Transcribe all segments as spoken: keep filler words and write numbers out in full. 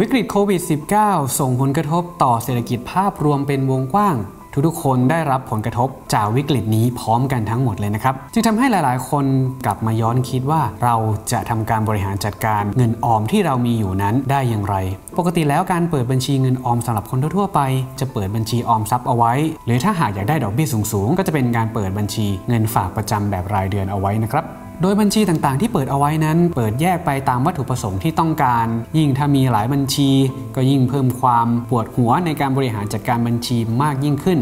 วิกฤตโควิด สิบเก้า ส่งผลกระทบต่อเศรษฐกิจภาพรวมเป็นวงกว้างทุกๆคนได้รับผลกระทบจากวิกฤตนี้พร้อมกันทั้งหมดเลยนะครับจึงทำให้หลายๆคนกลับมาย้อนคิดว่าเราจะทำการบริหารจัดการเงินออมที่เรามีอยู่นั้นได้อย่างไรปกติแล้วการเปิดบัญชีเงินออมสำหรับคนทั่วๆไปจะเปิดบัญชีออมทรัพย์เอาไว้หรือถ้าหากอยากได้ดอกเบี้ยสูงๆก็จะเป็นการเปิดบัญชีเงินฝากประจำแบบรายเดือนเอาไว้นะครับโดยบัญชีต่างๆที่เปิดเอาไว้นั้นเปิดแยกไปตามวัตถุประสงค์ที่ต้องการยิ่งถ้ามีหลายบัญชีก็ยิ่งเพิ่มความปวดหัวในการบริหารจัดการบัญชีมากยิ่งขึ้น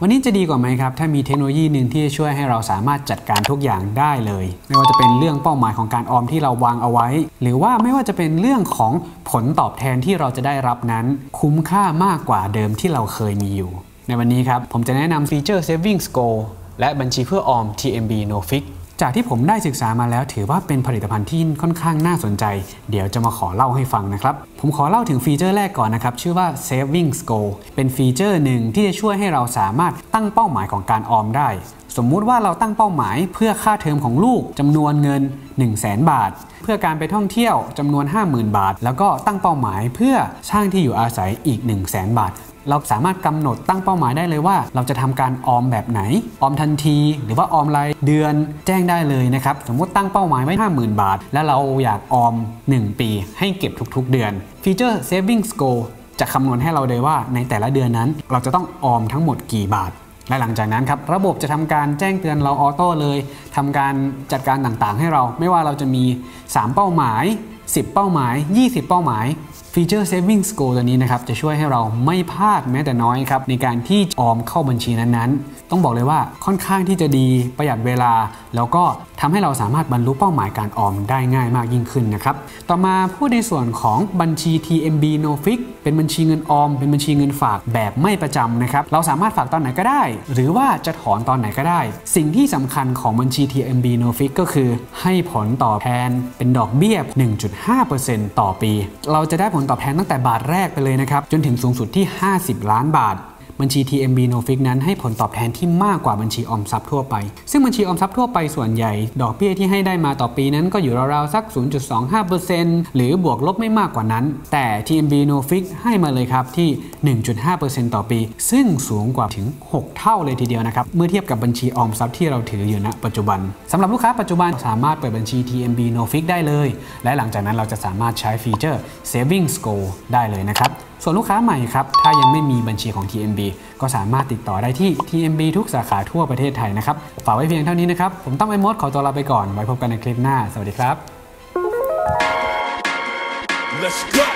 วันนี้จะดีกว่าไหมครับถ้ามีเทคโนโลยีหนึ่งที่ช่วยให้เราสามารถจัดการทุกอย่างได้เลยไม่ว่าจะเป็นเรื่องเป้าหมายของการออมที่เราวางเอาไว้หรือว่าไม่ว่าจะเป็นเรื่องของผลตอบแทนที่เราจะได้รับนั้นคุ้มค่ามากกว่าเดิมที่เราเคยมีอยู่ในวันนี้ครับผมจะแนะนำฟีเจอร์ Savings Goal และบัญชีเพื่อออม ที เอ็ม บี No Fix จากที่ผมได้ศึกษามาแล้วถือว่าเป็นผลิตภัณฑ์ที่ค่อนข้างน่าสนใจเดี๋ยวจะมาขอเล่าให้ฟังนะครับผมขอเล่าถึงฟีเจอร์แรกก่อนนะครับชื่อว่า Savings Goal เป็นฟีเจอร์หนึ่งที่จะช่วยให้เราสามารถตั้งเป้าหมายของการออมได้สมมุติว่าเราตั้งเป้าหมายเพื่อค่าเทอมของลูกจำนวนเงิน หนึ่งแสนบาทเพื่อการไปท่องเที่ยวจำนวน ห้าหมื่นบาทแล้วก็ตั้งเป้าหมายเพื่อสร้างที่อยู่อาศัยอีก หนึ่งแสนบาทเราสามารถกำหนดตั้งเป้าหมายได้เลยว่าเราจะทำการออมแบบไหนออมทันทีหรือว่าออมรายเดือนแจ้งได้เลยนะครับสมมติตั้งเป้าหมายไว้ ห้าหมื่นบาทแล้วเราอยากออมหนึ่งปีให้เก็บทุกๆเดือนฟีเจอร์ Savings Goal จะคำนวณให้เราได้ว่าในแต่ละเดือนนั้นเราจะต้องออมทั้งหมดกี่บาทและหลังจากนั้นครับระบบจะทำการแจ้งเตือนเราออโต้เลยทำการจัดการต่างๆให้เราไม่ว่าเราจะมีสามเป้าหมายสิบเป้าหมายยี่สิบเป้าหมายฟีเจอร์ Savings Goal ตัวนี้นะครับจะช่วยให้เราไม่พลาดแม้แต่น้อยครับในการที่ออมเข้าบัญชีนั้นๆต้องบอกเลยว่าค่อนข้างที่จะดีประหยัดเวลาแล้วก็ทำให้เราสามารถบรรลุเป้าหมายการออมได้ง่ายมากยิ่งขึ้นนะครับต่อมาพูดในส่วนของบัญชี ที เอ็ม บี No Fix เป็นบัญชีเงินออมเป็นบัญชีเงินฝากแบบไม่ประจำนะครับเราสามารถฝากตอนไหนก็ได้หรือว่าจะถอนตอนไหนก็ได้สิ่งที่สำคัญของบัญชี ที เอ็ม บี No Fix ก็คือให้ผลตอบแทนเป็นดอกเบี้ย หนึ่งจุดห้าเปอร์เซ็นต์ ต่อปีเราจะได้ผลตอบแทนตั้งแต่บาทแรกไปเลยนะครับจนถึงสูงสุดที่ห้าสิบล้านบาทบัญชี ที เอ็ม บี No Fix นั้นให้ผลตอบแทนที่มากกว่าบัญชีออมทรัพย์ทั่วไปซึ่งบัญชีออมทรัพย์ทั่วไปส่วนใหญ่ดอกเบี้ยที่ให้ได้มาต่อปีนั้นก็อยู่ราวๆสัก ศูนย์จุดสองห้าเปอร์เซ็นต์ หรือบวกลบไม่มากกว่านั้นแต่ ที เอ็ม บี No Fix ให้มาเลยครับที่ หนึ่งจุดห้าเปอร์เซ็นต์ ต่อปีซึ่งสูงกว่าถึงหกเท่าเลยทีเดียวนะครับเมื่อเทียบกับบัญชีออมทรัพย์ที่เราถืออยู่ณปัจจุบันสำหรับลูกค้าปัจจุบันสามารถเปิดบัญชี ที เอ็ม บี No Fix ได้เลยและหลังจากนั้นเราจะสามารถใช้ฟีเจอร์ Savings Goal ได้เลยนะครับส่วนลูกค้าใหม่ครับถ้ายังไม่มีบัญชีของ ที เอ็ม บี ก็สามารถติดต่อได้ที่ ที เอ็ม บี ทุกสาขาทั่วประเทศไทยนะครับฝากไว้เพียงเท่านี้นะครับผมต้องไอมดขอตัวลาไปก่อนไว้พบกันในคลิปหน้าสวัสดีค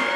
รับ